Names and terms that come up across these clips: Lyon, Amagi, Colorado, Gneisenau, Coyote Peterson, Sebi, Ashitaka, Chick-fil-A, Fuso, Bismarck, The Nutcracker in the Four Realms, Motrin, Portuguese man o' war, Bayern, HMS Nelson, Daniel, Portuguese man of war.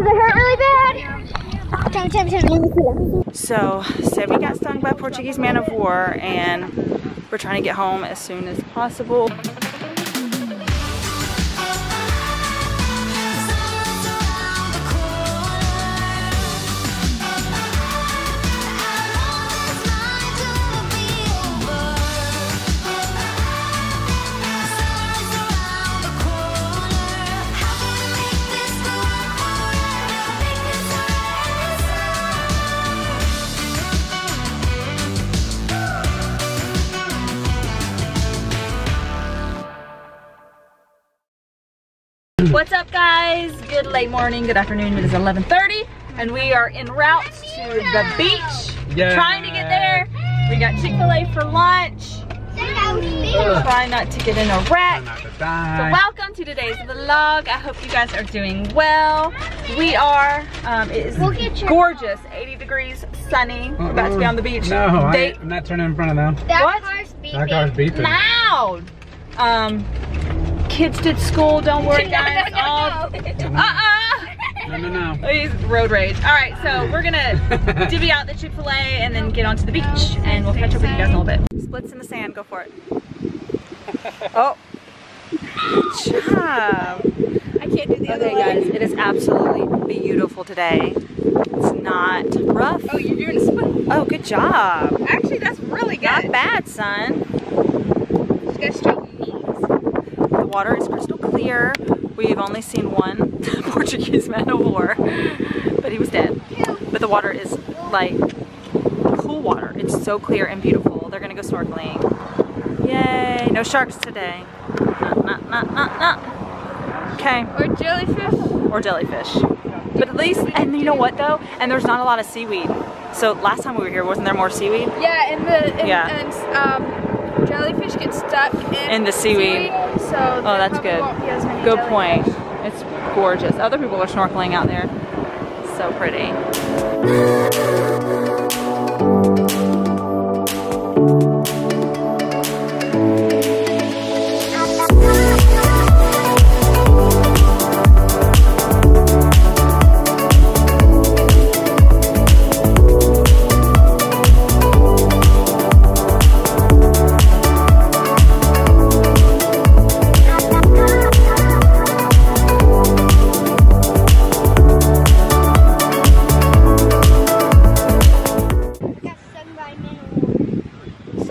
Does it hurt really bad? So, Sebi got stung by Portuguese man of war, and we're trying to get home as soon as possible. What's up, guys? Good late morning, good afternoon. It is 11:30 and we are en route to the beach. Yeah. Trying to get there. We got Chick-fil-A for lunch. Try not to get in a wreck. So welcome to today's vlog. I hope you guys are doing well. We are, it is gorgeous, 80 degrees, sunny. We're about to be on the beach. No, I'm not turning in front of them. That car's beeping. That car's beeping. Loud. Kids did school, don't worry guys. No. He's road rage. Alright, so we're gonna divvy out the Chick-fil-A and then get onto the beach and we'll catch up with you guys in a little bit. Splits in the sand, go for it. Oh. Good job. I can't do the other one. Okay guys, it is absolutely beautiful today. It's not rough. Oh, you're doing a split. Oh, good job. Actually, that's really good. Not bad, son. Just gotta stroke your knees. Water is crystal clear. We've only seen one Portuguese man of war, but he was dead. But the water is like cool water. It's so clear and beautiful. They're gonna go snorkeling. Yay! No sharks today. Not. Okay. Or jellyfish. Or jellyfish. But at least, and you know what though? And there's not a lot of seaweed. So last time we were here, wasn't there more seaweed? Yeah, jellyfish get stuck in the seaweed. So oh, that's good. Good point. It's gorgeous. Other people are snorkeling out there. So pretty.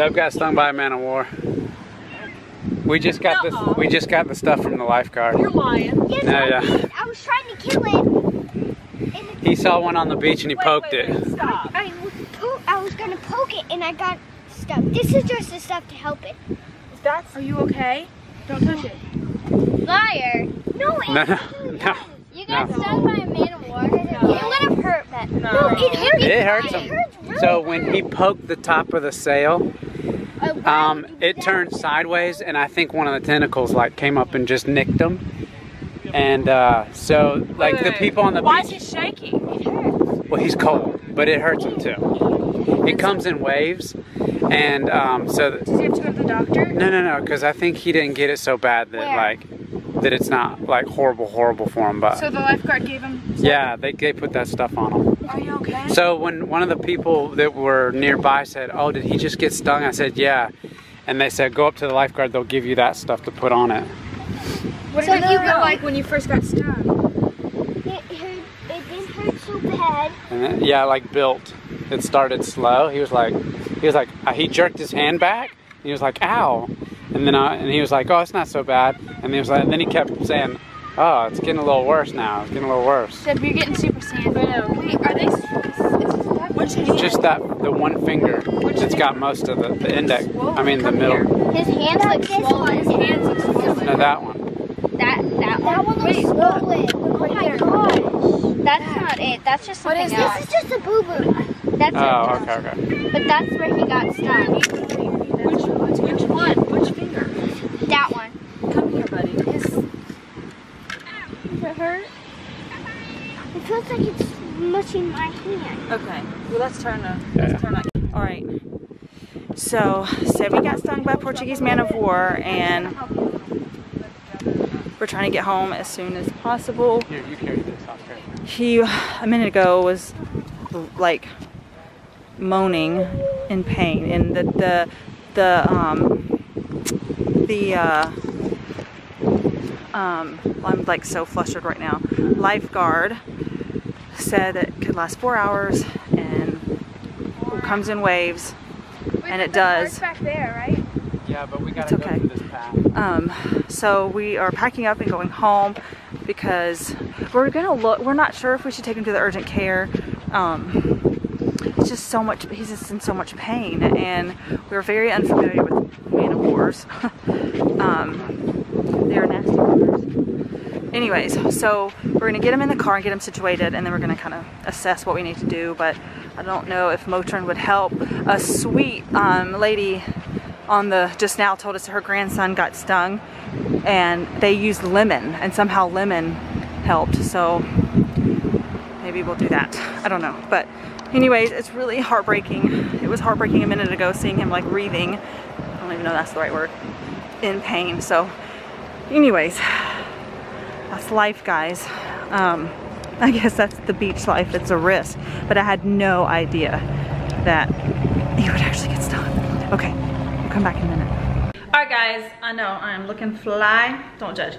I've got stung by a man of war. We just got the stuff from the lifeguard. You're lying. Yes, yeah. I was trying to kill it. He saw one on the beach and he poked it. Stop. I was gonna poke it and I got stuff. This is just the stuff to help it. Are you okay? Don't touch it. Liar. No. You got stung by a man of war. No. It would have hurt, but no, it hurts. It hurts him. It hurts really so when he poked the top of the sail, it turned sideways, and I think one of the tentacles like came up and just nicked him. And so like the people on the beach. Why is it shaking? It hurts. Well, he's cold, but it hurts him too. It comes in waves, and so. Does he have to go to the doctor? No, because I think he didn't get it so bad that that it's not like horrible for him. But so the lifeguard gave him something? Yeah, they put that stuff on him. Are you okay? So when one of the people that were nearby said, oh, did he just get stung? I said, yeah. And they said, go up to the lifeguard, they'll give you that stuff to put on it. What did you feel like when you first got stung? It didn't hurt so bad. And then, yeah, like built. It started slow. He was like, he jerked his hand back. And he was like, ow. And then he was like, oh, it's not so bad. And he was like, and then he kept saying, oh, it's getting a little worse now. It's getting a little worse. Said we're getting super sand. Wait, are they? Which just that the one finger. It's got most of the index. I mean the middle. His hands look swollen. His hands look swollen. No, that one. That one looks swollen. Oh my gosh. That's not it. That's just something else. This is just a boo boo. That's it. Oh, okay. But that's where he got stung. Which one? Which finger? That one. Come here, buddy. Does it hurt? It feels like it's mushing my hand. Okay. Well, let's turn up. All right. So, Sebi got stung by Portuguese man of war, and we're trying to get home as soon as possible. Here, you carry this. I'll carry it. He, a minute ago, was like moaning in pain, and I'm like so flustered right now. Lifeguard said it could last 4 hours and comes in waves. And it does. Back there, right? Yeah, but we gotta go through this path. So we are packing up and going home because we're gonna look. We're not sure if we should take him to the urgent care. It's just so much. He's just in so much pain, and we're very unfamiliar with man of wars. They're nasty waters. Anyways, so we're gonna get him in the car and get him situated, and then we're gonna kind of assess what we need to do, but. I don't know if Motrin would help. A sweet lady on the just now told us that her grandson got stung and they used lemon, and somehow lemon helped, so maybe we'll do that. I don't know, but anyways, it's really heartbreaking. It was heartbreaking a minute ago seeing him like breathing. I don't even know if that's the right word. In pain, so anyways, that's life, guys. I guess that's the beach life. It's a risk, but I had no idea that he would actually get stung. Okay, we'll come back in a minute. All right, guys, I know I'm looking fly. Don't judge.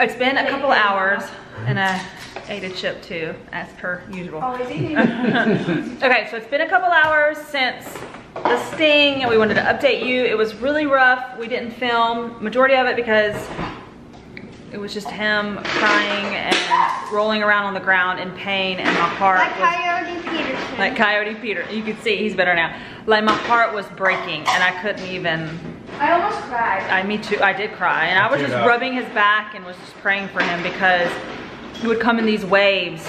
It's been a couple hours, and I ate a chip too, as per usual. Always eating. Okay, so it's been a couple hours since the sting, and we wanted to update you. It was really rough. We didn't film majority of it because it was just him crying and rolling around on the ground in pain, and my heart was like Coyote Peterson. Like Coyote Peterson. You can see he's better now. Like my heart was breaking, and I couldn't even. I almost cried. Me too. I did cry, and I was just rubbing his back and was just praying for him because he would come in these waves,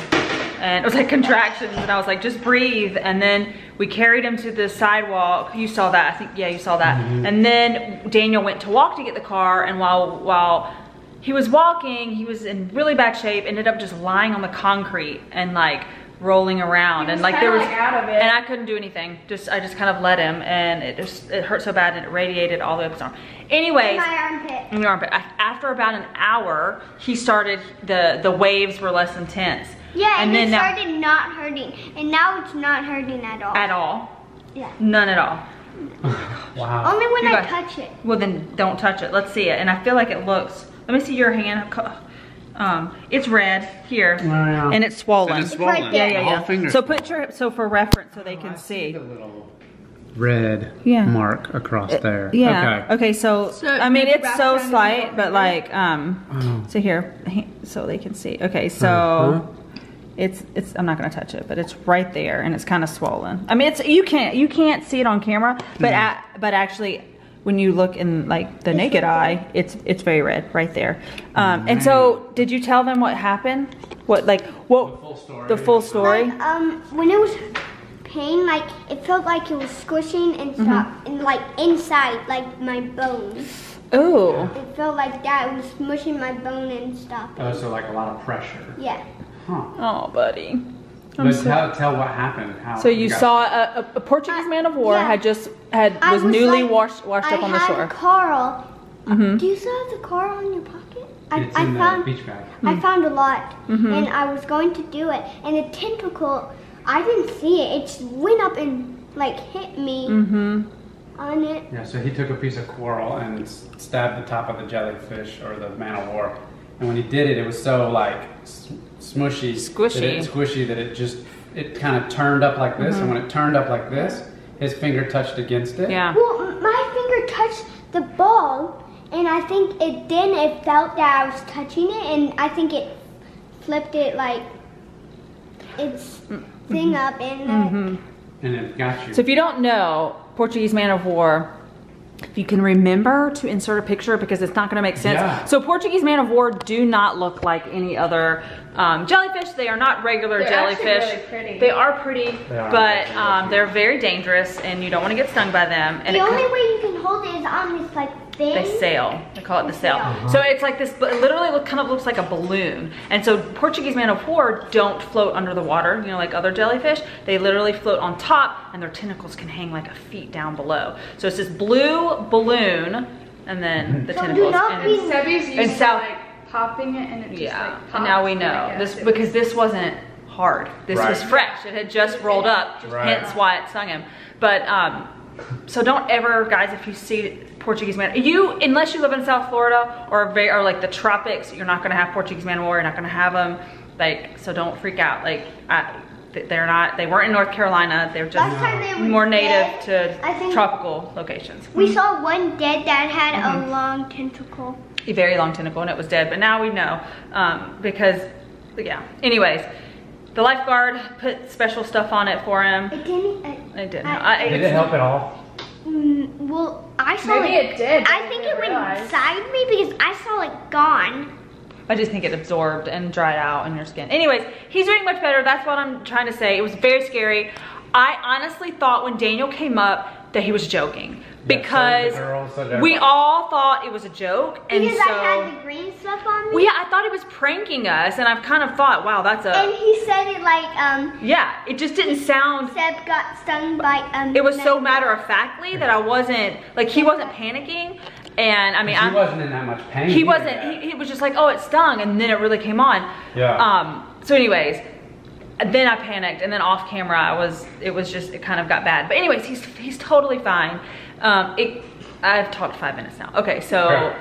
and it was like contractions, and I was like, just breathe. And then we carried him to the sidewalk. You saw that, I think. Yeah, you saw that. Mm-hmm. And then Daniel went to walk to get the car, and while he was walking, he was in really bad shape, ended up just lying on the concrete and like rolling around, and like there was like out of it. And I couldn't do anything. I just kind of let him, and it hurt so bad, and it radiated all the way up his arm. Anyways, in my armpit. In your armpit. After about an hour, he started, the waves were less intense. Yeah, and then it started not hurting, and now it's not hurting at all. At all? Yeah. None at all. Wow. Only when I touch it. Well, then don't touch it. Let's see it. And I feel like it looks. Let me see your hand. It's red here, oh, yeah. And it's swollen. And it's swollen. It's right there. Yeah. So put your for reference, so they can see. The little red mark across there. Yeah. Okay. So I mean, it's so slight, but like so here, so they can see. Okay. So it's. I'm not gonna touch it, but it's right there, and it's kind of swollen. I mean, it's you can't see it on camera, but but actually. When you look in like the naked eye, it's very red right there. And so, did you tell them what happened? What? The full story. The full story. Like, when it was pain, like it felt like it was squishing and stuff, and like inside, like my bones. Oh. It felt like that. It was smushing my bone and stuff. Oh, so like a lot of pressure. Yeah. Huh. Oh, buddy. But tell what happened. So you saw a Portuguese man of war was newly like, washed up on the shore. I had coral. Do you still have the coral in your pocket? It's in the beach bag. I found a lot, and I was going to do it. And the tentacle, I didn't see it. It just went up and like hit me on it. Yeah. So he took a piece of coral and stabbed the top of the jellyfish or the man of war. And when he did it, it was so like. Squishy that it kind of turned up like this, and when it turned up like this, his finger touched against it. Yeah. Well, my finger touched the ball, and I think it felt that I was touching it, and I think it flipped it like its thing up, and and it got you. So if you don't know Portuguese man of war, if you can remember to insert a picture because it's not going to make sense. Yeah. So Portuguese man of war do not look like any other jellyfish. They are not regular jellyfish. Actually really pretty. They are pretty, but they're very dangerous, and you don't want to get stung by them. And the only way you can hold it is on this like thing. They sail. They call it the sail. So it's like this. It literally kind of looks like a balloon. And so Portuguese man of war don't float under the water. You know, like other jellyfish, they literally float on top, and their tentacles can hang like a feet down below. So it's this blue balloon, and then the tentacles. And Sebi's used to like popping it, and it just like popped, and now we know this because this wasn't hard. This was fresh. It had just rolled up, hence why it stung him. But so don't ever, guys, if you see Portuguese man, unless you live in South Florida or like the tropics, you're not gonna have Portuguese man o' war. You're not gonna have them. Like, so don't freak out. Like, they weren't in North Carolina. They're just more native to tropical locations. We saw one dead that had a long tentacle. A very long tentacle, and it was dead, but now we know because, yeah. Anyways, the lifeguard put special stuff on it for him. It didn't. Did it help at all? Well, I saw maybe like, it did. I think it went inside me because I saw like gone. I just think it absorbed and dried out in your skin. Anyways, he's doing much better. That's what I'm trying to say. It was very scary. I honestly thought when Daniel came up that he was joking because we all thought it was a joke. And because so, I had the green stuff on me. Well, yeah, I thought it was pranking us, and I've kind of thought, wow, that's a. And he said it like yeah, it just didn't sound. Seb got stung by it was so matter of factly that I wasn't like he wasn't panicking. And I mean, he wasn't in that much pain. He wasn't. He was just like, oh, it stung, and then it really came on. Yeah. So, anyways, then I panicked, and then off camera, it was just, it kind of got bad. But anyways, he's totally fine. I've talked 5 minutes now. Okay, so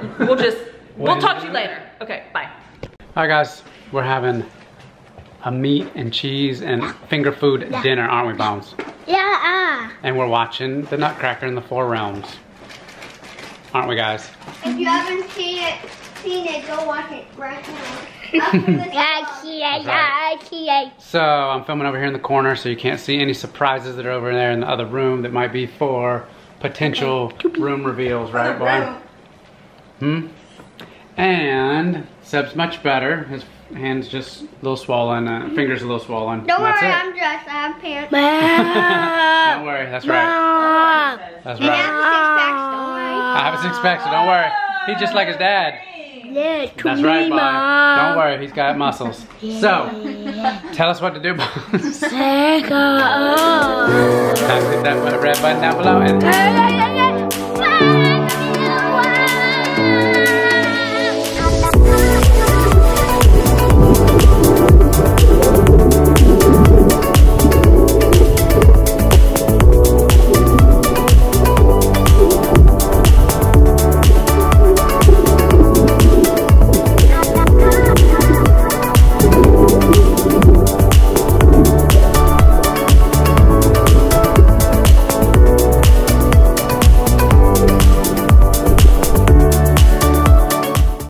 we'll talk to you later. Okay, bye. All right, guys, we're having a meat and cheese and finger food dinner, aren't we, Bones? Yeah. And we're watching The Nutcracker in the Four Realms. Aren't we, guys? If you haven't seen it, go watch it right now. So I'm filming over here in the corner, so you can't see any surprises that are over there in the other room that might be for potential room reveals, right, boy? And Seb's much better. His hand's just a little swollen, fingers a little swollen. Don't worry, I'm dressed. I have pants. Don't worry, that's right. That's right. And I have six packs. I have a six-pack, so don't worry. He's just like his dad. Yeah, that's right, Bob. Don't worry, he's got muscles. So, tell us what to do, Bob. Click that red button down below and